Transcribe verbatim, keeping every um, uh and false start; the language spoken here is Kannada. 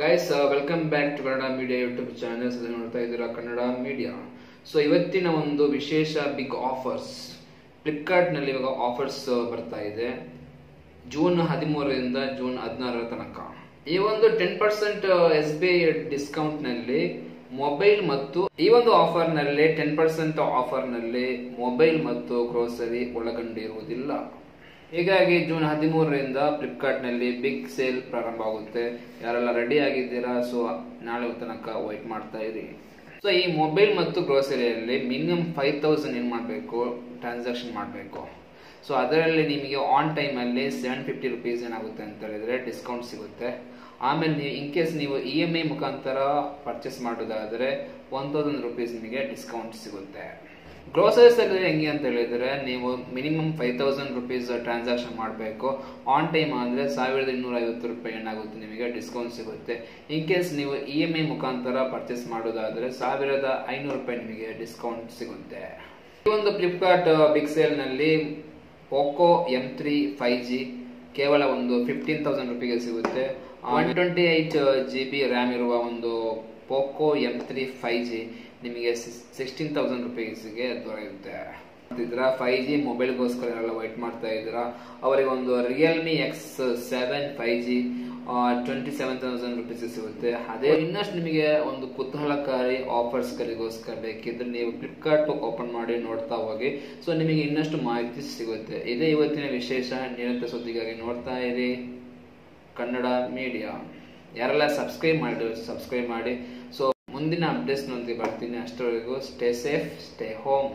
Guys welcome back to Kannada media YouTube channel. ಅದನ್ನ ನೋಡ್ತಾ ಇದ್ದೀರಾ ಕನ್ನಡ ಮೀಡಿಯಾ. ಸೊ ಇವತ್ತಿನ ಒಂದು ವಿಶೇಷ ಬಿಗ್ ಆಫರ್ಸ್ ಫ್ಲಿಪ್ಕಾರ್ಟ್ನಲ್ಲಿ ಇವಾಗ ಆಫರ್ಸ್ ಬರ್ತಾ ಇದೆ ಜೂನ್ ಹದಿಮೂರರಿಂದ ಜೂನ್ ಹದಿನಾರರ ತನಕ. ಈ ಒಂದು ten percent S B I ಡಿಸ್ಕೌಂಟ್ನಲ್ಲಿ ಮೊಬೈಲ್ ಮತ್ತು ಈ ಒಂದು ಆಫರ್ನಲ್ಲಿ ಟೆನ್ ಪರ್ಸೆಂಟ್ ಆಫರ್ನಲ್ಲಿ ಮೊಬೈಲ್ ಮತ್ತು ಗ್ರೋಸರಿ ಒಳಗೊಂಡಿರುವುದಿಲ್ಲ. ಹೀಗಾಗಿ ಜೂನ್ ಹದಿಮೂರರಿಂದ ಫ್ಲಿಪ್ಕಾರ್ಟ್ನಲ್ಲಿ ಬಿಗ್ ಸೇಲ್ ಪ್ರಾರಂಭ ಆಗುತ್ತೆ. ಯಾರೆಲ್ಲ ರೆಡಿ ಆಗಿದ್ದೀರಾ? ಸೊ ನಾಳೆ ತನಕ ವೈಟ್ ಮಾಡ್ತಾ ಇರಿ. ಸೊ ಈ ಮೊಬೈಲ್ ಮತ್ತು ಗ್ರೋಸರಿಯಲ್ಲಿ ಮಿನಿಮಮ್ ಫೈವ್ ತೌಸಂಡ್ ಏನು ಮಾಡಬೇಕು, ಟ್ರಾನ್ಸಾಕ್ಷನ್ ಮಾಡಬೇಕು. ಸೊ ಅದರಲ್ಲಿ ನಿಮಗೆ ಆನ್ ಟೈಮಲ್ಲಿ ಸೆವೆನ್ ಫಿಫ್ಟಿ ರುಪೀಸ್ ಏನಾಗುತ್ತೆ ಅಂತ ಹೇಳಿದರೆ ಡಿಸ್ಕೌಂಟ್ ಸಿಗುತ್ತೆ. ಆಮೇಲೆ ನೀವು ಇನ್ ಕೇಸ್ ನೀವು ಇ ಎಮ್ ಐ ಮುಖಾಂತರ ಪರ್ಚೇಸ್ ಮಾಡೋದಾದರೆ ಒನ್ ತೌಸಂಡ್ ರುಪೀಸ್ ನಿಮಗೆ ಡಿಸ್ಕೌಂಟ್ ಸಿಗುತ್ತೆ. ಗ್ರೋಸರೀಸ್ ಆಗಿದ್ರೆ ಹೆಂಗೆ ಅಂತ ಹೇಳಿದರೆ ನೀವು minimum five thousand rupees transaction ಮಾಡಬೇಕು. ಆನ್ ಟೈಮ್ ಆದರೆ ಸಾವಿರದ ಇನ್ನೂರ ಐವತ್ತು ರೂಪಾಯಿ ಏನಾಗುತ್ತೆ ನಿಮಗೆ ಡಿಸ್ಕೌಂಟ್ ಸಿಗುತ್ತೆ. ಇನ್ ಕೇಸ್ ನೀವು ಇ ಎಮ್ ಐ ಮುಖಾಂತರ ಪರ್ಚೇಸ್ ಮಾಡೋದಾದರೆ ಸಾವಿರದ ಐನೂರು ರೂಪಾಯಿ ನಿಮಗೆ ಡಿಸ್ಕೌಂಟ್ ಸಿಗುತ್ತೆ. ಈ ಒಂದು ಫ್ಲಿಪ್ಕಾರ್ಟ್ ಬಿಗ್ ಸೇಲ್ನಲ್ಲಿ Poco M three five G ಕೇವಲ ಒಂದು ಫಿಫ್ಟೀನ್ ತೌಸಂಡ್ ರುಪೀಗೆ ಸಿಗುತ್ತೆ. One twenty eight G B RAM ಇರುವ ಒಂದು Poco M three five G ನಿಮಗೆ ಸಿಕ್ಸ್ಟೀನ್ ತೌಸಂಡ್ ರುಪೀಸ್ಗೆ ದೊರೆಯುತ್ತೆ. ಫೈವ್ ಜಿ ಮೊಬೈಲ್ಗೋಸ್ಕರ ಎಲ್ಲ ವೈಟ್ ಮಾಡ್ತಾ ಇದ್ದೀರಾ ಅವರಿಗೊಂದು Realme X seven five G twenty seven thousand rupees ಸಿಗುತ್ತೆ. ಅದೇ ಇನ್ನಷ್ಟು ನಿಮಗೆ ಒಂದು ಕುತೂಹಲಕಾರಿ ಆಫರ್ಸ್ಗಳಿಗೋಸ್ಕರ ಬೇಕಿದ್ರೆ ನೀವು ಫ್ಲಿಪ್ಕಾರ್ಟ್ ಓಪನ್ ಮಾಡಿ ನೋಡ್ತಾ ಹೋಗಿ. ಸೊ ನಿಮಗೆ ಇನ್ನಷ್ಟು ಮಾಹಿತಿ ಸಿಗುತ್ತೆ. ಇದೇ ಇವತ್ತಿನ ವಿಶೇಷ. ನಿರಂತರ ಸುದ್ದಿಗಾಗಿ ನೋಡ್ತಾ ಇರಿ ಕನ್ನಡ ಮೀಡಿಯಾ. ಯಾರೆಲ್ಲ ಸಬ್ಸ್ಕ್ರೈಬ್ ಮಾಡಿ ಸಬ್ಸ್ಕ್ರೈಬ್ ಮಾಡಿ. ಸೊ ಮುಂದಿನ ಅಪ್ಡೇಟ್ಸ್ನೊಂದಿಗೆ ಬರ್ತೀನಿ. ಅಷ್ಟರವರೆಗೂ ಸ್ಟೇ ಸೇಫ್, ಸ್ಟೇ ಹೋಮ್.